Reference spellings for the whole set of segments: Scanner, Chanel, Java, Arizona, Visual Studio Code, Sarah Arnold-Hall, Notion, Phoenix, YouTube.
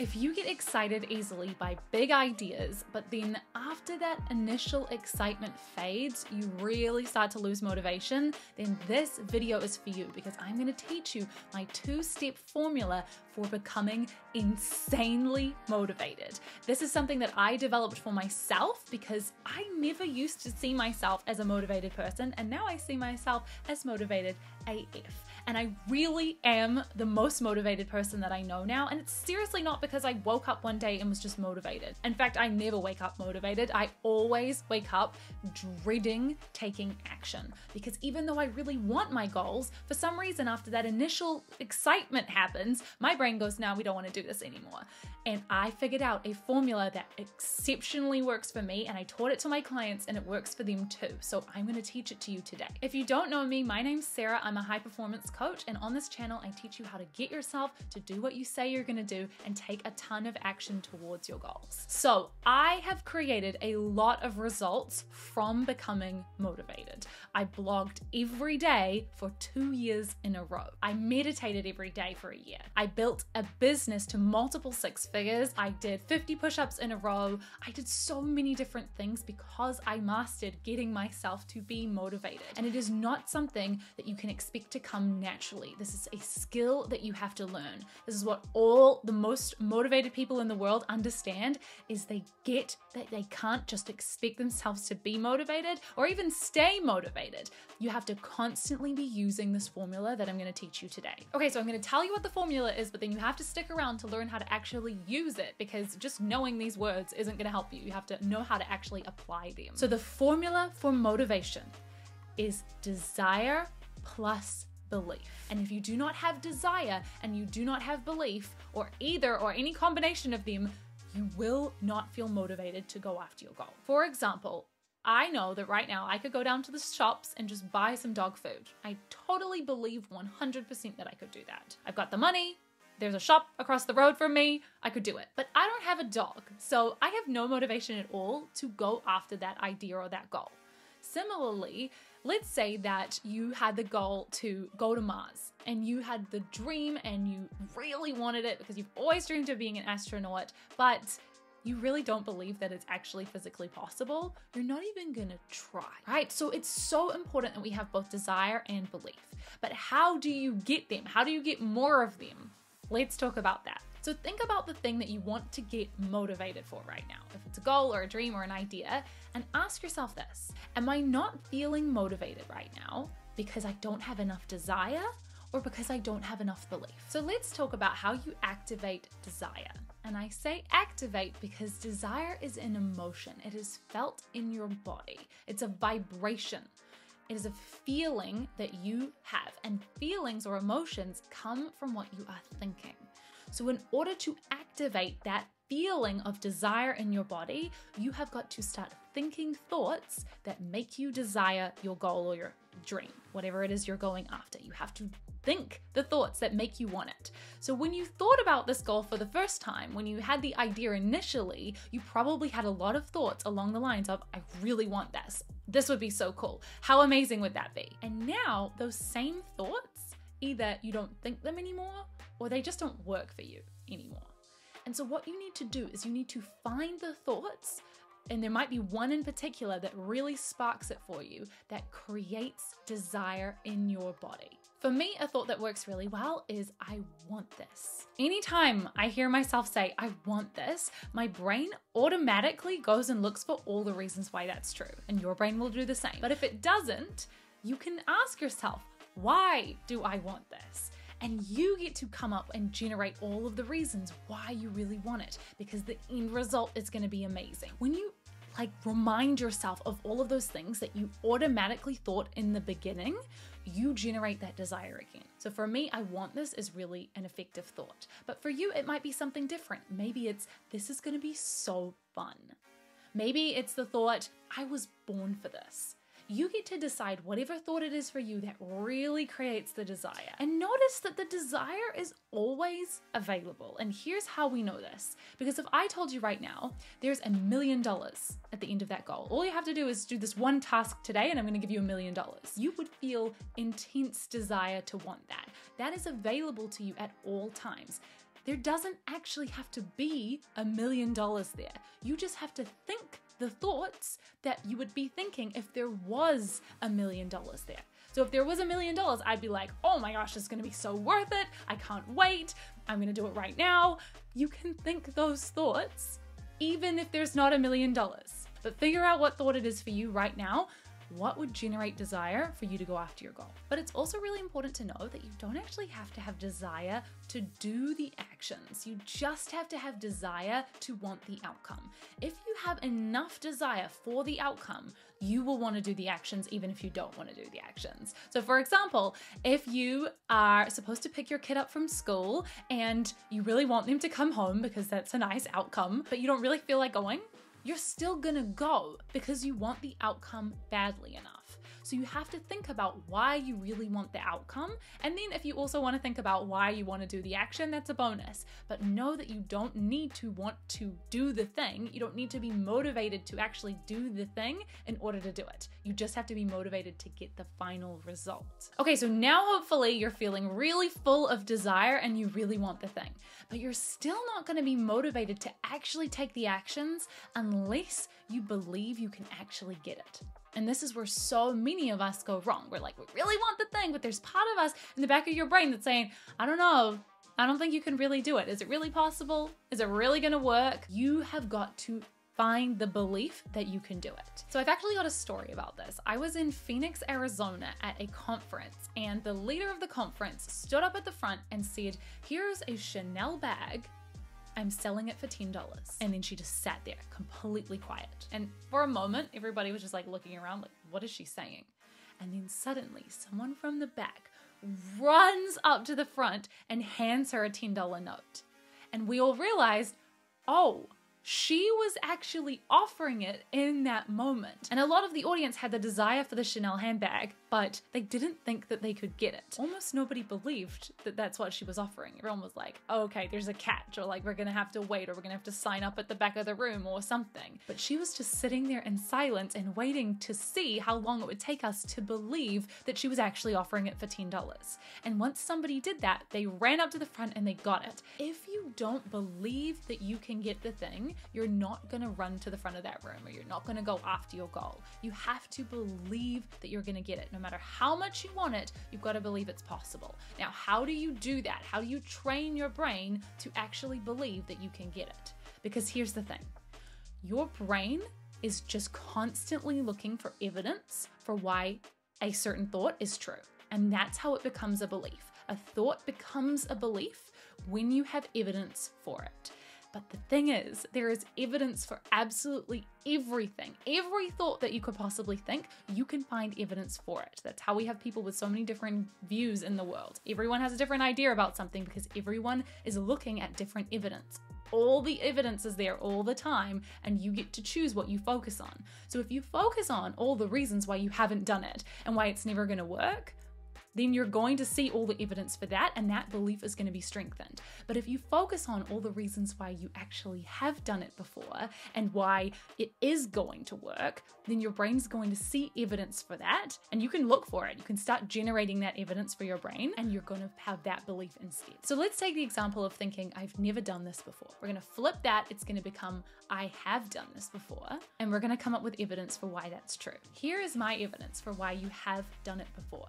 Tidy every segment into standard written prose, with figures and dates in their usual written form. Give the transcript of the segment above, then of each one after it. If you get excited easily by big ideas, but then after that initial excitement fades, you really start to lose motivation, then this video is for you because I'm going to teach you my 2-step formula for becoming insanely motivated. This is something that I developed for myself because I never used to see myself as a motivated person, and now I see myself as motivated AF. And I really am the most motivated person that I know now, and it's seriously not because I woke up one day and was just motivated. In fact, I never wake up motivated. I always wake up dreading taking action because even though I really want my goals, for some reason after that initial excitement happens, my brain goes, "No, we don't want to do this anymore." And I figured out a formula that exceptionally works for me, and I taught it to my clients and it works for them too. So I'm going to teach it to you today. If you don't know me, my name's Sarah. I'm a high performance coach, and on this channel I teach you how to get yourself to do what you say you're going to do and take a ton of action towards your goals. So I have created a lot of results from becoming motivated. I blogged every day for 2 years in a row. I meditated every day for a year. I built a business to multiple 6 figures. I did 50 push-ups in a row. I did so many different things because I mastered getting myself to be motivated. And it is not something that you can expect to come naturally. This is a skill that you have to learn. This is what all the most motivated people in the world understand, is they get that they can't just expect themselves to be motivated or even stay motivated. You have to constantly be using this formula that I'm going to teach you today. Okay, so I'm going to tell you what the formula is, but then you have to stick around to learn how to actually use it, because just knowing these words isn't going to help you. You have to know how to actually apply them. So the formula for motivation is desire plus belief. And if you do not have desire and you do not have belief, or either or any combination of them, you will not feel motivated to go after your goal. For example, I know that right now I could go down to the shops and just buy some dog food. I totally believe 100% that I could do that. I've got the money. There's a shop across the road from me. I could do it. But I don't have a dog, so I have no motivation at all to go after that idea or that goal. Similarly, let's say that you had the goal to go to Mars and you had the dream and you really wanted it because you've always dreamed of being an astronaut, but you really don't believe that it's actually physically possible. You're not even gonna try, right? So it's so important that we have both desire and belief. But how do you get them? How do you get more of them? Let's talk about that. So think about the thing that you want to get motivated for right now, if it's a goal or a dream or an idea, and ask yourself this: am I not feeling motivated right now because I don't have enough desire or because I don't have enough belief? So let's talk about how you activate desire. And I say activate because desire is an emotion. It is felt in your body. It's a vibration. It is a feeling that you have, and feelings or emotions come from what you are thinking. So in order to activate that feeling of desire in your body, you have got to start thinking thoughts that make you desire your goal or your dream, whatever it is you're going after. You have to think the thoughts that make you want it. So when you thought about this goal for the first time, when you had the idea initially, you probably had a lot of thoughts along the lines of, I really want this. This would be so cool. How amazing would that be? And now those same thoughts, either you don't think them anymore or they just don't work for you anymore. And so what you need to do is you need to find the thoughts, and there might be one in particular that really sparks it for you, that creates desire in your body. For me, a thought that works really well is, I want this. Anytime I hear myself say, I want this, my brain automatically goes and looks for all the reasons why that's true. And your brain will do the same. But if it doesn't, you can ask yourself, why do I want this? And you get to come up and generate all of the reasons why you really want it, because the end result is going to be amazing. When you remind yourself of all of those things that you automatically thought in the beginning, you generate that desire again. So for me, I want this is really an effective thought, but for you, it might be something different. Maybe it's, this is going to be so fun. Maybe it's the thought, I was born for this. You get to decide whatever thought it is for you that really creates the desire. And notice that the desire is always available. And here's how we know this. Because if I told you right now, there's $1 million at the end of that goal. All you have to do is do this one task today and I'm going to give you $1 million. You would feel intense desire to want that. That is available to you at all times. There doesn't actually have to be $1 million there. You just have to think the thoughts that you would be thinking if there was $1 million there. So if there was $1 million, I'd be like, oh my gosh, it's gonna be so worth it. I can't wait. I'm gonna do it right now. You can think those thoughts even if there's not $1 million, but figure out what thought it is for you right now. What would generate desire for you to go after your goal? But it's also really important to know that you don't actually have to have desire to do the actions. You just have to have desire to want the outcome. If you have enough desire for the outcome, you will want to do the actions even if you don't want to do the actions. So for example, if you are supposed to pick your kid up from school and you really want them to come home because that's a nice outcome, but you don't really feel like going, you're still gonna go because you want the outcome badly enough. So you have to think about why you really want the outcome. And then if you also wanna think about why you wanna do the action, that's a bonus. But know that you don't need to want to do the thing. You don't need to be motivated to actually do the thing in order to do it. You just have to be motivated to get the final result. Okay, so now hopefully you're feeling really full of desire and you really want the thing, but you're still not gonna be motivated to actually take the actions unless you believe you can actually get it. And this is where so many of us go wrong. We're like, we really want the thing, but there's part of us in the back of your brain that's saying, I don't know, I don't think you can really do it. Is it really possible? Is it really gonna work? You have got to find the belief that you can do it. So I've actually got a story about this. I was in Phoenix, Arizona at a conference, and the leader of the conference stood up at the front and said, here's a Chanel bag. I'm selling it for $10. And then she just sat there completely quiet. And for a moment, everybody was just like looking around like, what is she saying? And then suddenly someone from the back runs up to the front and hands her a $10 note. And we all realized, oh, she was actually offering it in that moment. And a lot of the audience had the desire for the Chanel handbag, but they didn't think that they could get it. Almost nobody believed that that's what she was offering. Everyone was like, oh, okay, there's a catch, or like, we're gonna have to wait, or we're gonna have to sign up at the back of the room or something. But she was just sitting there in silence and waiting to see how long it would take us to believe that she was actually offering it for $10. And once somebody did that, they ran up to the front and they got it. If you don't believe that you can get the thing, you're not gonna run to the front of that room, or you're not gonna go after your goal. You have to believe that you're gonna get it. No matter how much you want it, you've got to believe it's possible. Now, how do you do that? How do you train your brain to actually believe that you can get it? Because here's the thing, your brain is just constantly looking for evidence for why a certain thought is true. And that's how it becomes a belief. A thought becomes a belief when you have evidence for it. But the thing is, there is evidence for absolutely everything. Every thought that you could possibly think, you can find evidence for it. That's how we have people with so many different views in the world. Everyone has a different idea about something because everyone is looking at different evidence. All the evidence is there all the time, and you get to choose what you focus on. So if you focus on all the reasons why you haven't done it and why it's never gonna work, then you're going to see all the evidence for that, and that belief is going to be strengthened. But if you focus on all the reasons why you actually have done it before and why it is going to work, then your brain's going to see evidence for that, and you can look for it. You can start generating that evidence for your brain, and you're going to have that belief instead. So let's take the example of thinking, I've never done this before. We're going to flip that. It's going to become, I have done this before, and we're going to come up with evidence for why that's true. Here is my evidence for why you have done it before.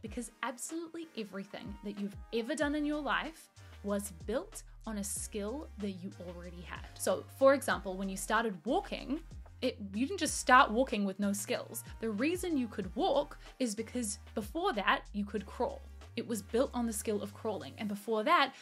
Because absolutely everything that you've ever done in your life was built on a skill that you already had. So for example, when you started walking, you didn't just start walking with no skills. The reason you could walk is because before that you could crawl. It was built on the skill of crawling. And before that,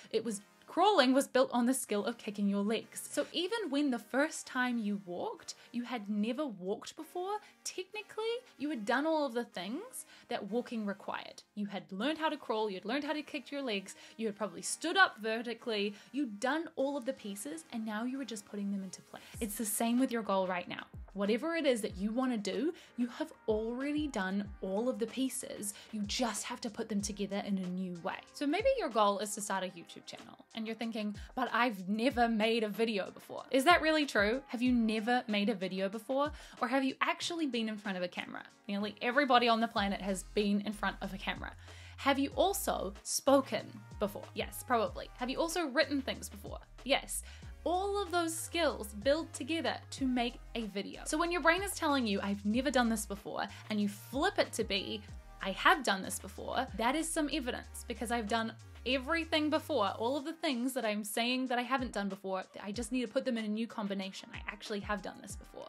crawling was built on the skill of kicking your legs. So even when the first time you walked, you had never walked before, technically you had done all of the things that walking required. You had learned how to crawl, you'd learned how to kick your legs, you had probably stood up vertically, you'd done all of the pieces, and now you were just putting them into place. It's the same with your goal right now. Whatever it is that you want to do, you have already done all of the pieces. You just have to put them together in a new way. So maybe your goal is to start a YouTube channel and you're thinking, but I've never made a video before. Is that really true? Have you never made a video before? Or have you actually been in front of a camera? Nearly everybody on the planet has been in front of a camera. Have you also spoken before? Yes, probably. Have you also written things before? Yes. All of those skills build together to make a video. So when your brain is telling you, I've never done this before, and you flip it to be, I have done this before, that is some evidence, because I've done everything before, all of the things that I'm saying that I haven't done before, I just need to put them in a new combination. I actually have done this before.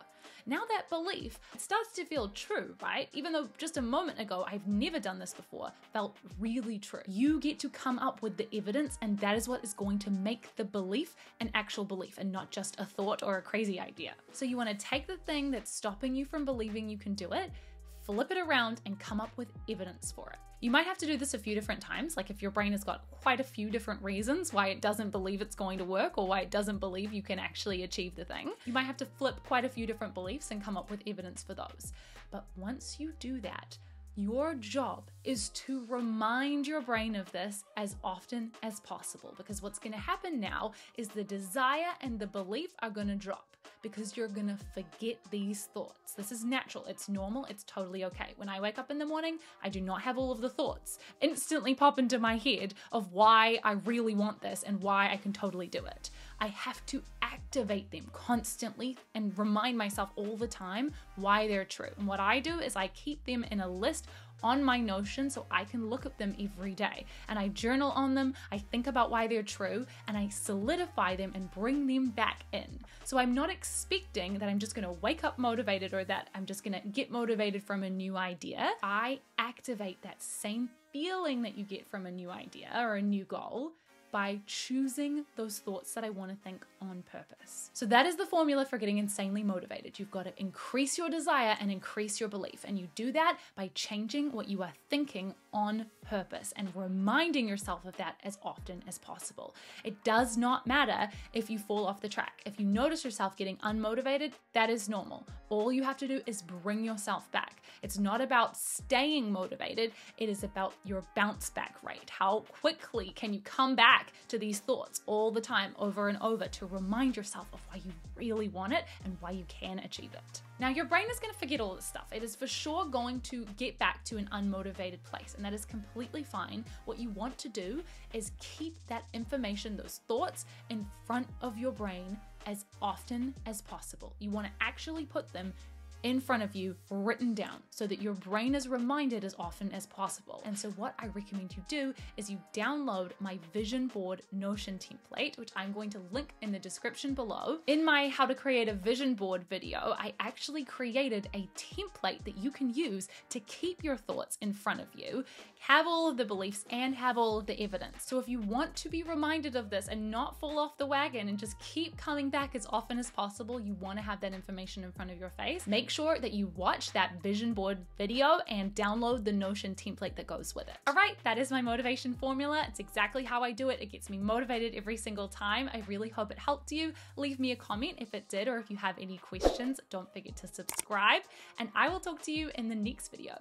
Now that belief starts to feel true, right? Even though just a moment ago, I've never done this before, felt really true. You get to come up with the evidence, and that is what is going to make the belief an actual belief and not just a thought or a crazy idea. So you want to take the thing that's stopping you from believing you can do it, flip it around and come up with evidence for it. You might have to do this a few different times. Like if your brain has got quite a few different reasons why it doesn't believe it's going to work or why it doesn't believe you can actually achieve the thing, you might have to flip quite a few different beliefs and come up with evidence for those. But once you do that, your job is to remind your brain of this as often as possible, because what's going to happen now is the desire and the belief are going to drop because you're going to forget these thoughts. This is natural. It's normal. It's totally okay. When I wake up in the morning, I do not have all of the thoughts instantly pop into my head of why I really want this and why I can totally do it. I have to activate them constantly and remind myself all the time why they're true. And what I do is I keep them in a list on my Notion so I can look at them every day. And I journal on them, I think about why they're true, and I solidify them and bring them back in. So I'm not expecting that I'm just gonna wake up motivated or that I'm just gonna get motivated from a new idea. I activate that same feeling that you get from a new idea or a new goal by choosing those thoughts that I want to think on purpose. So that is the formula for getting insanely motivated. You've got to increase your desire and increase your belief. And you do that by changing what you are thinking on purpose and reminding yourself of that as often as possible. It does not matter if you fall off the track. If you notice yourself getting unmotivated, that is normal. All you have to do is bring yourself back. It's not about staying motivated. It is about your bounce back rate. How quickly can you come back to these thoughts all the time, over and over, to remind yourself of why you really want it and why you can achieve it. Now your brain is going to forget all this stuff. It is for sure going to get back to an unmotivated place, and that is completely fine. What you want to do is keep that information, those thoughts, in front of your brain as often as possible. You want to actually put them in front of you, written down, so that your brain is reminded as often as possible. And so what I recommend you do is you download my vision board Notion template, which I'm going to link in the description below. In my how to create a vision board video, I actually created a template that you can use to keep your thoughts in front of you, have all of the beliefs and have all of the evidence. So if you want to be reminded of this and not fall off the wagon and just keep coming back as often as possible, you want to have that information in front of your face. Make sure that you watch that vision board video and download the Notion template that goes with it. All right, that is my motivation formula. It's exactly how I do it. It gets me motivated every single time. I really hope it helped you. Leave me a comment if it did, or if you have any questions, don't forget to subscribe, and I will talk to you in the next video.